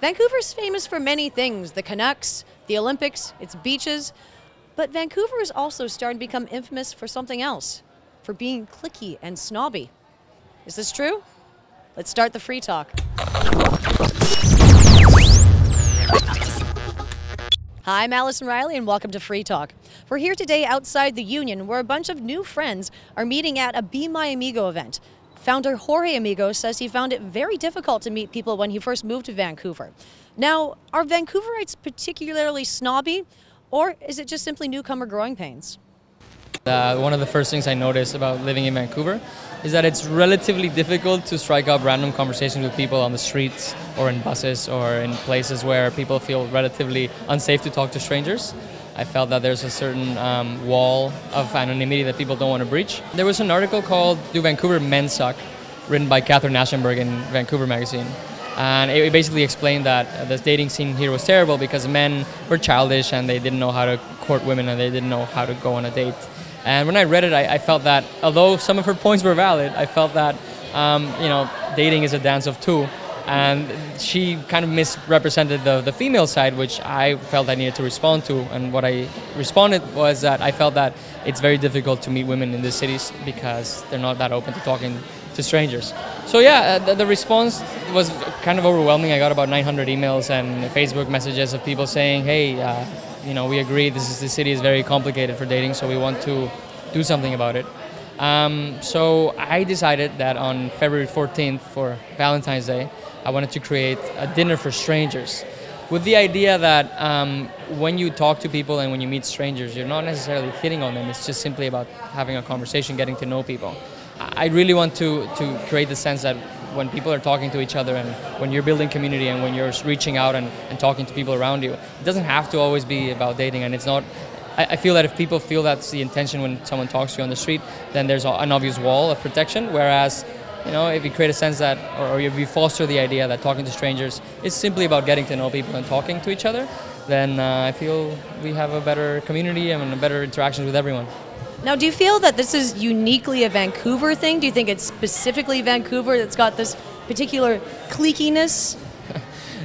Vancouver's famous for many things, the Canucks, the Olympics, its beaches, but Vancouver is also starting to become infamous for something else, for being cliquey and snobby. Is this true? Let's start the Free Talk. Hi, I'm Allison Riley and welcome to Free Talk. We're here today outside the Union where a bunch of new friends are meeting at a Be My Amigo event. Founder Jorge Amigo says he found it very difficult to meet people when he first moved to Vancouver. Now, are Vancouverites particularly snobby, or is it just simply newcomer growing pains? One of the first things I noticed about living in Vancouver is that it's relatively difficult to strike up random conversations with people on the streets or in buses or in places where people feel relatively unsafe to talk to strangers. I felt that there's a certain wall of anonymity that people don't want to breach. There was an article called "Do Vancouver Men Suck?" written by Catherine Aschenberg in Vancouver Magazine. And it basically explained that the dating scene here was terrible because men were childish and they didn't know how to court women and they didn't know how to go on a date. And when I read it, I felt that, although some of her points were valid, I felt that, you know, dating is a dance of two. And she kind of misrepresented the female side, which I felt I needed to respond to. And what I responded was that I felt that it's very difficult to meet women in the cities because they're not that open to talking to strangers. So yeah, the response was kind of overwhelming. I got about 900 emails and Facebook messages of people saying, hey, you know, we agree this city is very complicated for dating, so we want to do something about it. So I decided that on February 14th for Valentine's Day, I wanted to create a dinner for strangers with the idea that when you talk to people and when you meet strangers, you're not necessarily hitting on them. It's just simply about having a conversation, getting to know people. I really want to create the sense that when people are talking to each other and when you're building community and when you're reaching out and talking to people around you, it doesn't have to always be about dating. And it's not, I feel that if people feel that's the intention when someone talks to you on the street, then there's an obvious wall of protection, whereas you know, if you create a sense that, or if you foster the idea that talking to strangers is simply about getting to know people and talking to each other, then I feel we have a better community and a better interaction with everyone. Now, do you feel that this is uniquely a Vancouver thing? Do you think it's specifically Vancouver that's got this particular cliqueiness?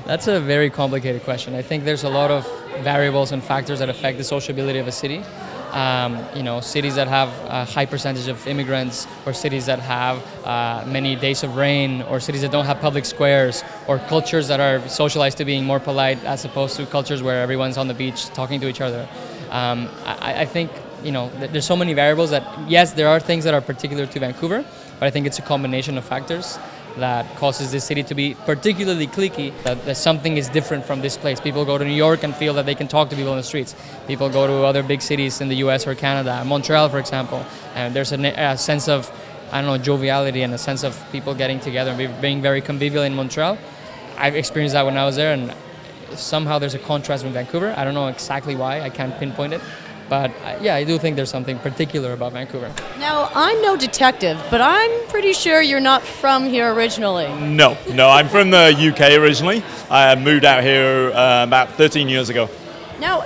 That's a very complicated question. I think there's a lot of variables and factors that affect the sociability of a city. You know, cities that have a high percentage of immigrants, or cities that have many days of rain, or cities that don't have public squares, or cultures that are socialized to being more polite as opposed to cultures where everyone's on the beach talking to each other. I think, you know, there's so many variables that, yes, there are things that are particular to Vancouver, but I think it's a combination of factors that causes this city to be particularly cliquey, that something is different from this place. People go to New York and feel that they can talk to people on the streets. People go to other big cities in the US or Canada, Montreal, for example, and there's a sense of, I don't know, joviality and a sense of people getting together and being very convivial in Montreal. I've experienced that when I was there, and somehow there's a contrast with Vancouver. I don't know exactly why, I can't pinpoint it. But yeah, I do think there's something particular about Vancouver. Now, I'm no detective, but I'm pretty sure you're not from here originally. No, I'm from the UK originally. I moved out here about 13 years ago. Now,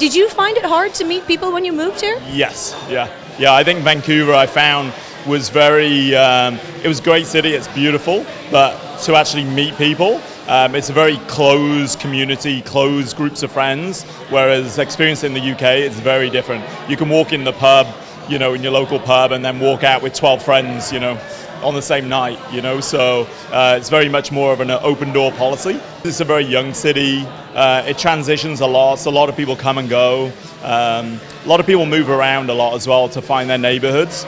did you find it hard to meet people when you moved here? Yes, yeah. I think Vancouver, I found, was very, it was a great city, it's beautiful, but to actually meet people, it's a very closed community, closed groups of friends, whereas experience in the UK is very different. You can walk in the pub, you know, in your local pub, and then walk out with 12 friends, you know, on the same night, you know, so it's very much more of an open door policy. It's a very young city, it transitions a lot, so a lot of people come and go. A lot of people move around a lot as well to find their neighborhoods.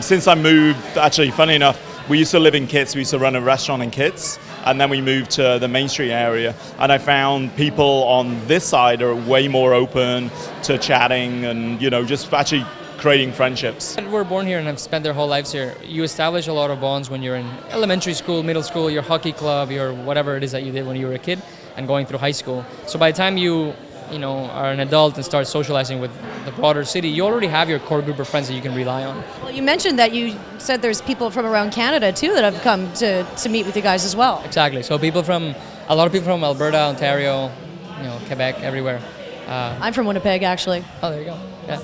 Since I moved, actually, funny enough, we used to live in Kitts, we used to run a restaurant in Kitts, and then we moved to the Main Street area, and I found people on this side are way more open to chatting and, you know, just actually creating friendships. We're born here and have spent their whole lives here. You establish a lot of bonds when you're in elementary school, middle school, your hockey club, your whatever it is that you did when you were a kid, and going through high school. So by the time you know, are an adult and start socializing with the broader city, you already have your core group of friends that you can rely on. Well, you mentioned that you said there's people from around Canada too that have come to meet with you guys as well. Exactly, so people from, a lot of people from Alberta, Ontario, you know, Quebec, everywhere. I'm from Winnipeg actually. Oh, there you go, yeah.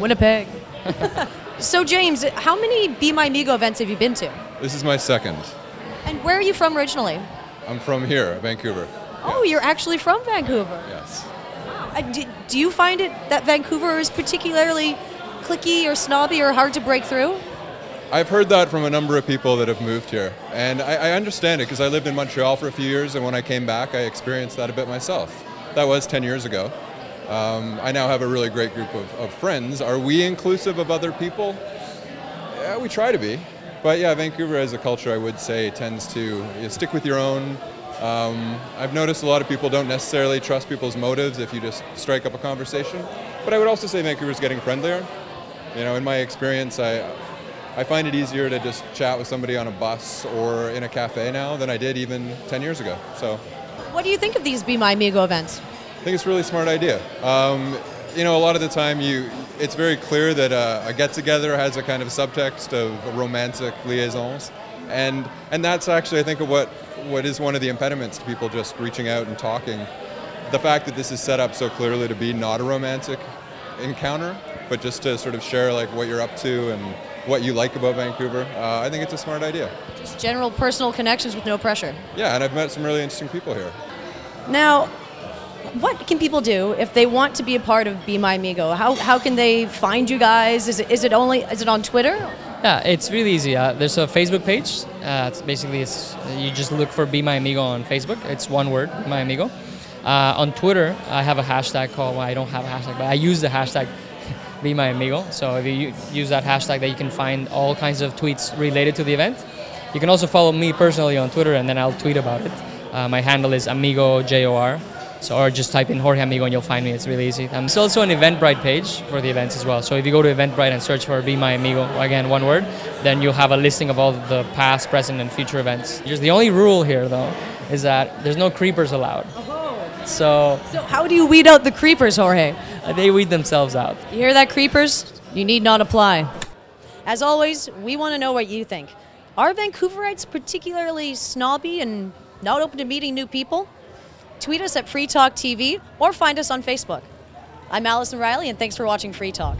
Winnipeg. So James, how many Be My Amigo events have you been to? This is my second. And where are you from originally? I'm from here, Vancouver. Oh, yeah. You're actually from Vancouver. Yes. Wow. Do you find it that Vancouver is particularly cliquey or snobby or hard to break through? I've heard that from a number of people that have moved here, and I understand it because I lived in Montreal for a few years, and when I came back I experienced that a bit myself. That was 10 years ago. I now have a really great group of friends. Are we inclusive of other people? Yeah, we try to be. But yeah, Vancouver as a culture, I would say, tends to stick with your own. I've noticed a lot of people don't necessarily trust people's motives if you just strike up a conversation. But I would also say Vancouver's getting friendlier. You know, in my experience, I find it easier to just chat with somebody on a bus or in a cafe now than I did even 10 years ago. So, what do you think of these Be My Amigo events? I think it's a really smart idea. You know, a lot of the time, it's very clear that a get-together has a kind of subtext of romantic liaisons, and that's actually, I think, what is one of the impediments to people just reaching out and talking. The fact that this is set up so clearly to be not a romantic encounter, but just to sort of share like what you're up to and what you like about Vancouver. I think it's a smart idea. Just general personal connections with no pressure. Yeah, and I've met some really interesting people here. Now, what can people do if they want to be a part of Be My Amigo? How can they find you guys? Is it on Twitter? Yeah, it's really easy. There's a Facebook page. It's you just look for Be My Amigo on Facebook. It's one word, Be My Amigo. On Twitter, I have a hashtag called, well, I don't have a hashtag, but I use the hashtag Be My Amigo. So if you use that hashtag, that you can find all kinds of tweets related to the event. You can also follow me personally on Twitter, and then I'll tweet about it. My handle is AmigoJOR, so, or just type in Jorge Amigo and you'll find me. It's really easy. There's also an Eventbrite page for the events as well. So if you go to Eventbrite and search for Be My Amigo, again, one word, then you'll have a listing of all the past, present, and future events. Here's the only rule here, though, is that there's no creepers allowed. So how do you weed out the creepers, Jorge? They weed themselves out. You hear that, creepers? You need not apply. As always, we want to know what you think. Are Vancouverites particularly snobby and not open to meeting new people? Tweet us at Free Talk TV or find us on Facebook. I'm Allison Riley, and thanks for watching Free Talk.